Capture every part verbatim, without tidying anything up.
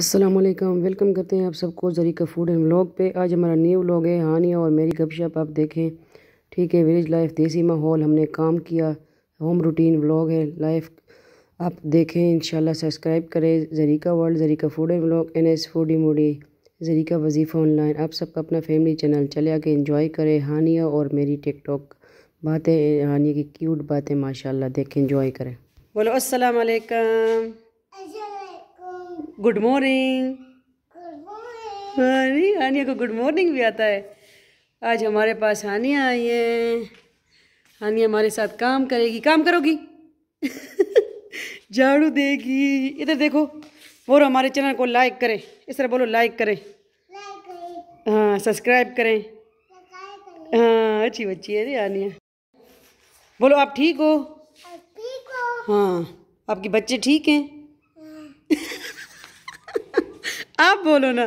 अस्सलाम वालेकुम, वेलकम करते हैं आप सबको जरीका फ़ूड एंड व्लॉग पे। आज हमारा न्यू व्लॉग है हानिया और मेरी गपशप, आप देखें। ठीक है, विलेज लाइफ, देसी माहौल, हमने काम किया, होम रूटीन व्लॉग है लाइफ, आप देखें इंशाल्लाह। सब्सक्राइब करें Zarika world, Zarika food and vlog, NS foodie moody, Zarika वज़ीफ़ा ऑनलाइन, आप सबका अपना फैमिली चैनल। चले आके इंजॉय करें हानिया और मेरी टिकटॉक बातें, हानिया की क्यूट बातें माशाल्लाह, देखें इंजॉय करें। बोलो अस्सलाम वालेकुम, गुड मॉर्निंग। अरे हानिया को गुड मॉर्निंग भी आता है। आज हमारे पास हानिया आई है, हानिया हमारे साथ काम करेगी, काम करोगी झाड़ू देगी। इधर देखो, और हमारे चैनल को लाइक करें, इस तरह बोलो लाइक करें, हाँ सब्सक्राइब करें, हाँ अच्छी बच्ची है रे हानिया। बोलो आप ठीक हो, हाँ आपके बच्चे ठीक हैं आप बोलो ना,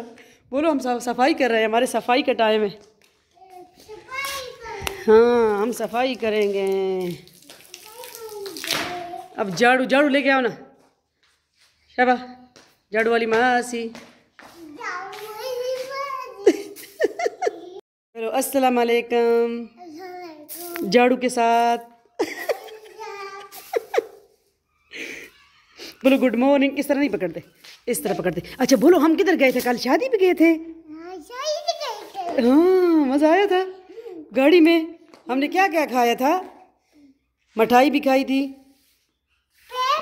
बोलो हम सफाई कर रहे हैं, हमारे सफाई का टाइम है, हाँ हम सफाई करेंगे। अब झाड़ू झाड़ू लेके आओ ना, शाबा झाड़ू वाली मासी। हेलो अस्सलाम वालेकुम, झाड़ू के साथ बोलो गुड मॉर्निंग। इस तरह नहीं पकड़ते, इस तरह पकड़ते। अच्छा बोलो हम किधर गए थे, कल शादी पे गए थे, हाँ मज़ा आया था गाड़ी में, हमने क्या क्या खाया था, मिठाई भी खाई थी, हाँ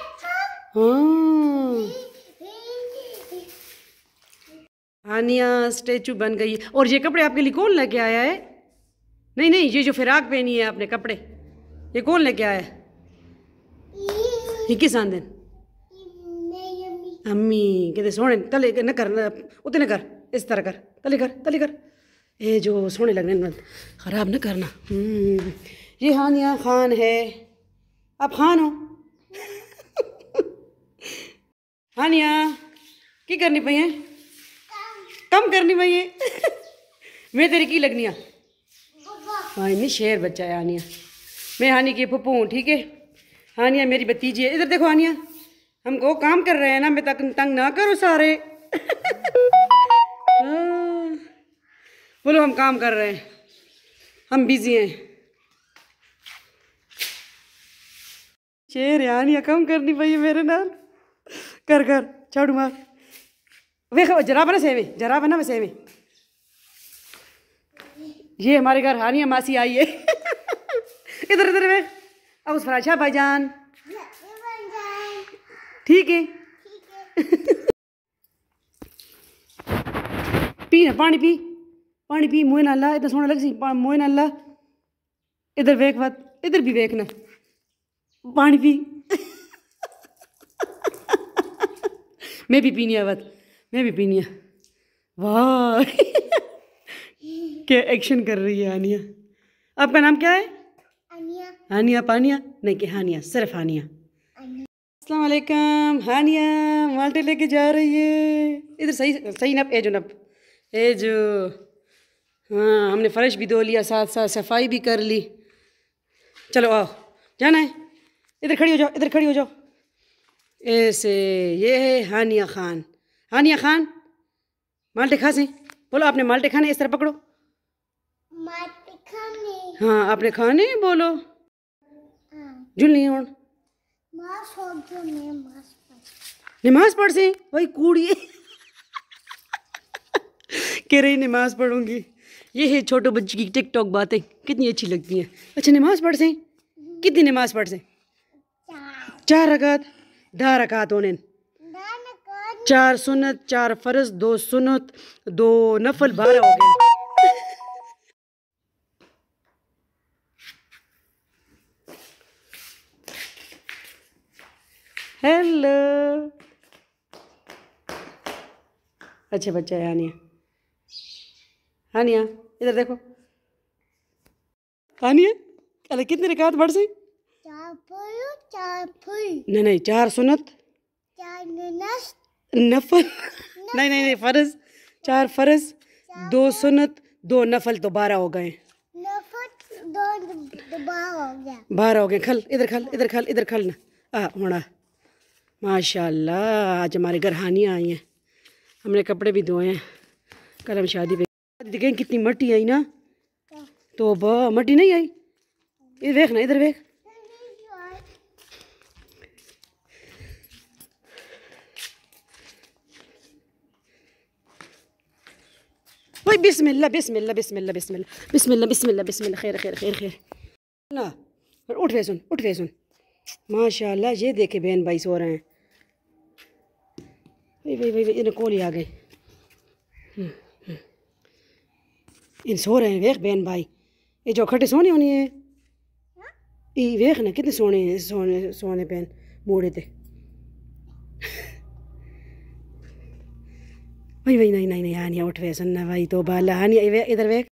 हानिया स्टैचू बन गई। और ये कपड़े आपके लिए कौन लेके आया है? नहीं नहीं, ये जो फिराक पहनी है आपने, कपड़े ये कौन लेके आया है? किस आंदन अम्मी कहते सोने तले न कर, उतने न कर, इस तरह कर, तले कर तले कर, ये जो सोने लगने न, ख़राब न करना। ये हानिया खान है, आप खान हो हानिया की करनी पई है, कम करनी पई है मैं तेरी की लगनी है, हाँ नहीं शेर बच्चा है हानिया। मैं हानिया की पप्पू हूँ, ठीक है, हानिया मेरी भतीजी है। इधर देखो हानिया, हमको काम कर रहे हैं ना, मैं तक तंग ना करो सारे बोलो हम काम कर रहे हैं, हम बिजी हैं। शेर यार या कम करनी पई मेरे नाल, कर कर झाड़ू मार, वेख जरा बना सेवे, जरा बना वे सेवे। ये हमारे घर हानिया मासी आई है इधर इधर वे, अब उस फराशा भाईजान ठीक है, पी ना पानी, पी पानी पी, मोह ना ला, इतना सोना लग सी, मोह ना ला। इधर वेख बात, इधर भी वेख ना, पानी पी मैं भी पीनी है बात, मैं भी पीनी है। वाह क्या एक्शन कर रही है हानिया। आपका नाम क्या है? हानिया, हानिया पानिया नहीं कि हानिया, सिर्फ हानिया। अस्सलाम वालेकुम, हानिया माल्टे लेके जा रही है। इधर सही सही नप, ए जो नप, ए जो, हाँ हमने फर्श भी धो लिया, साथ साथ सफाई भी कर ली। चलो आओ, जाना है, इधर खड़ी हो जाओ, इधर खड़ी हो जाओ। ऐसे ये है हानिया खान, हानिया खान माल्टे खा से, बोलो आपने माल्टे खाने, इस तरह पकड़ो, माल्टे खाने, हाँ आपने खाने, बोलो जुलनी हूँ नमाज पढ़ से, वही कूड़ी कह रही नमाज पढ़ूंगी। ये है छोटे बच्चे की टिकटॉक बातें, कितनी अच्छी लगती हैं। अच्छा नमाज पढ़ से, कितनी नमाज पढ़ से? चार रकात, दा रकात होने, चार सुन्नत, चार फर्ज, दो सुन्नत, दो नफल, बारह हो गए। हेलो अच्छा बच्चा है हानिया, हानिया इधर देखो हानिया, अरे कितने रकात पढ़ सी? चार फर्ज, चार फर्ज नहीं नहीं, चार सुन्नत, चार नफल नहीं नहीं नहीं, फर्ज चार फर्ज, दो सुन्नत, दो नफल, तो बारह हो गए, नफल दो बारह हो गया, बारह हो गए। खल इधर, खल इधर, खल इधर, खल ना आ होना। माशाल्लाह आज हमारे घर हानिया आई हैं, हमने कपड़े भी धोए हैं, कल हम शादी पे देखें कितनी मट्टी आई ना, तो वाह मट्टी नहीं आई। इधर देख ना, इधर देख, वही बिस्मिल्लाह बिस्मिल्लाह बिस्मिल्लाह बिस्मिल्लाह बिस्मिल्लाह बिस्मिल्लाह बिस्मिल्लाह, खैर खैर खैर खैर ना। उठ वे सुन, उठ वे सुन, माशाल्लाह। ये देखे बहन भाई सो रहे हैं, भाई भाई भाई इन्हें कोली आ गई, इन सो रहे हैं। वेख बहन भाई ये चौखटे सोने होनी है, ये वेख ना कितने सोने हैं, सोने सोने बहन मोड़े थे। भाई भाई नहीं नहीं नहीं हानिया उठ वे सुनना भाई, तो बाला हानिया इधर वेख।